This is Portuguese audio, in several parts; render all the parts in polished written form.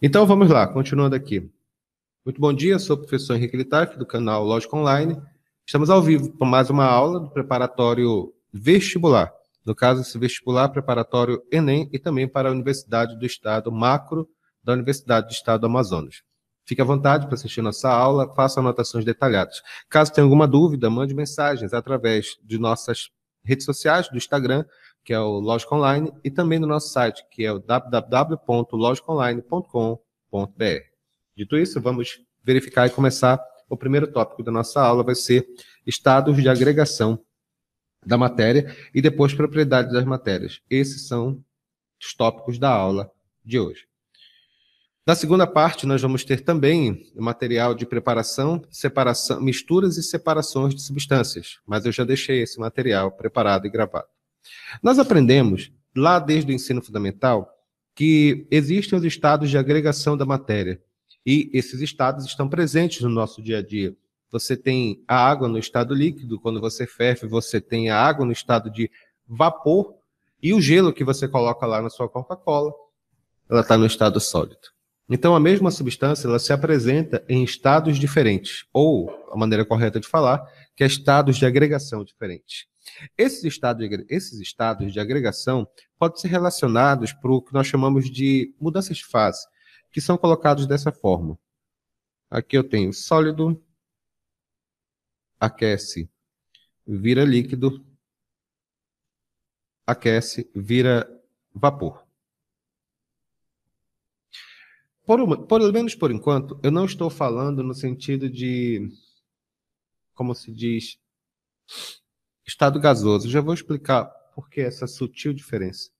Então, vamos lá, continuando aqui. Muito bom dia, sou o professor Henrique Litaiff, do canal Logic Online. Estamos ao vivo para mais uma aula do preparatório vestibular. No caso, esse vestibular preparatório Enem e também para a Universidade do Estado, macro da Universidade do Estado do Amazonas. Fique à vontade para assistir nossa aula, faça anotações detalhadas. Caso tenha alguma dúvida, mande mensagens através de nossas redes sociais, do Instagram, que é o Logic Online, e também do nosso site, que é o www.logiconline.com.br. Dito isso, vamos verificar e começar. O primeiro tópico da nossa aula vai ser estados de agregação da matéria e depois propriedades das matérias. Esses são os tópicos da aula de hoje. Na segunda parte, nós vamos ter também material de preparação, separação, misturas e separações de substâncias, mas eu já deixei esse material preparado e gravado. Nós aprendemos, lá desde o ensino fundamental, que existem os estados de agregação da matéria, e esses estados estão presentes no nosso dia a dia. Você tem a água no estado líquido, quando você ferve, você tem a água no estado de vapor, e o gelo que você coloca lá na sua Coca-Cola, ela está no estado sólido. Então, a mesma substância, ela se apresenta em estados diferentes, ou, a maneira correta de falar, que é estados de agregação diferentes. Esses estados de agregação podem ser relacionados para o que nós chamamos de mudanças de fase, que são colocados dessa forma. Aqui eu tenho sólido, aquece, vira líquido, aquece, vira vapor. Pelo menos por enquanto, eu não estou falando no sentido de, como se diz, estado gasoso. Já vou explicar por que essa sutil diferença.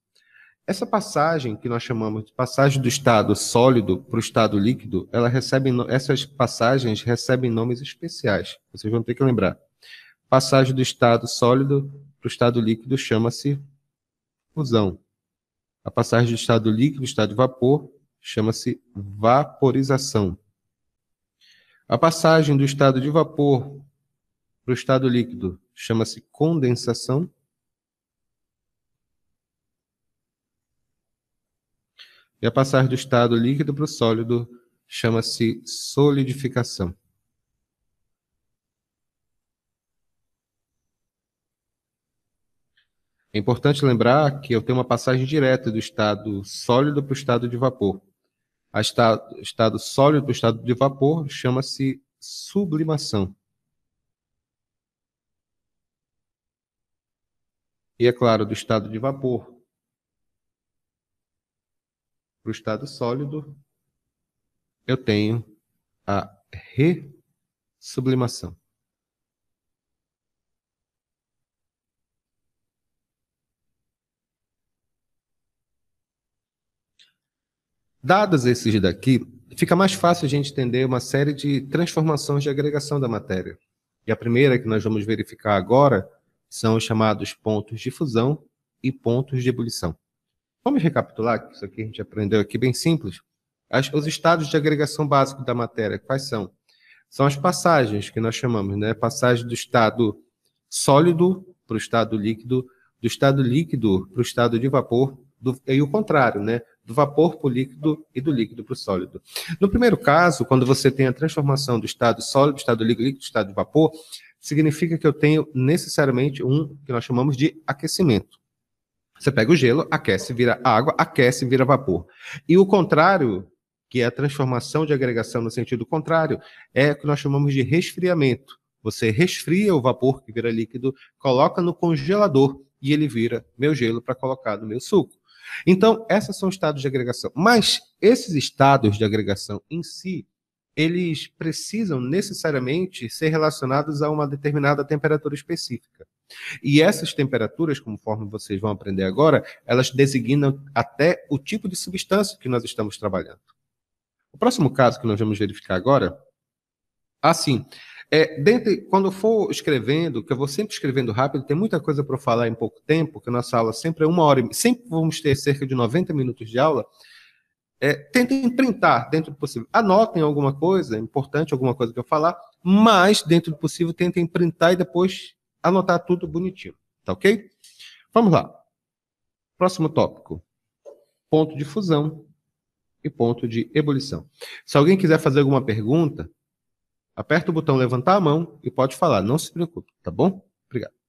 Essa passagem, que nós chamamos de passagem do estado sólido para o estado líquido, ela recebe, essas passagens recebem nomes especiais. Vocês vão ter que lembrar. Passagem do estado sólido para o estado líquido chama-se fusão. A passagem do estado líquido, estado de vapor, chama-se vaporização. A passagem do estado de vapor para o estado líquido chama-se condensação. E a passagem do estado líquido para o sólido chama-se solidificação. É importante lembrar que eu tenho uma passagem direta do estado sólido para o estado de vapor. O estado sólido para o estado de vapor chama-se sublimação. E é claro, do estado de vapor para o estado sólido, eu tenho a ressublimação. Dados esses daqui, fica mais fácil a gente entender uma série de transformações de agregação da matéria. E a primeira que nós vamos verificar agora são os chamados pontos de fusão e pontos de ebulição. Vamos recapitular, que isso aqui a gente aprendeu aqui bem simples. Os estados de agregação básico da matéria, quais são? São as passagens que nós chamamos, né? Passagem do estado sólido para o estado líquido, do estado líquido para o estado de vapor, e o contrário, né? Do vapor para o líquido e do líquido para o sólido. No primeiro caso, quando você tem a transformação do estado sólido, estado líquido, estado de vapor, significa que eu tenho necessariamente um que nós chamamos de aquecimento. Você pega o gelo, aquece, vira água, aquece, vira vapor. E o contrário, que é a transformação de agregação no sentido contrário, é o que nós chamamos de resfriamento. Você resfria o vapor que vira líquido, coloca no congelador e ele vira meu gelo para colocar no meu suco. Então, esses são estados de agregação. Mas esses estados de agregação em si, eles precisam necessariamente ser relacionados a uma determinada temperatura específica. E essas temperaturas, conforme vocês vão aprender agora, elas designam até o tipo de substância que nós estamos trabalhando. O próximo caso que nós vamos verificar agora, assim, quando eu for escrevendo, que eu vou sempre escrevendo rápido, tem muita coisa para eu falar em pouco tempo, porque a nossa aula sempre é uma hora, sempre vamos ter cerca de 90 minutos de aula. Tentem printar dentro do possível. Anotem alguma coisa importante, alguma coisa que eu falar, mas dentro do possível tentem printar e depois anotar tudo bonitinho, tá ok? Vamos lá. Próximo tópico. Ponto de fusão e ponto de ebulição. Se alguém quiser fazer alguma pergunta, aperta o botão levantar a mão e pode falar, não se preocupe, tá bom? Obrigado.